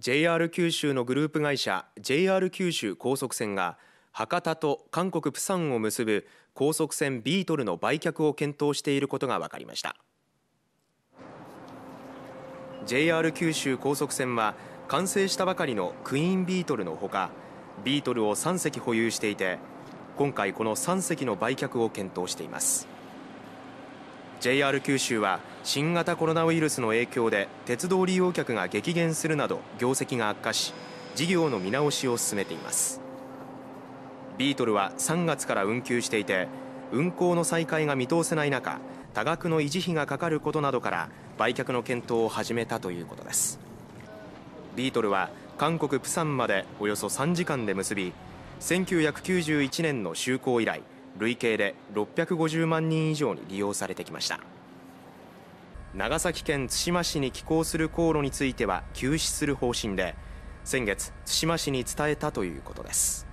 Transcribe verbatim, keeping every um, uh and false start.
ジェイアール 九州のグループ会社 ジェイアール 九州高速船が博多と韓国プサンを結ぶ高速船ビートルの売却を検討していることが分かりました。 ジェイアール 九州高速船は完成したばかりのクイーンビートルのほかビートルをさん隻保有していて今回このさん隻の売却を検討しています。 ジェイアール 九州は新型コロナウイルスの影響で鉄道利用客が激減するなど業績が悪化し事業の見直しを進めています。ビートルはさんがつから運休していて運航の再開が見通せない中多額の維持費がかかることなどから売却の検討を始めたということです。ビートルは韓国プサンまでおよそさんじかんで結びせんきゅうひゃくきゅうじゅういちねんの就航以来累計でろっぴゃくごじゅうまんにん以上に利用されてきました。長崎県対馬市に寄港する航路については休止する方針で先月対馬市に伝えたということです。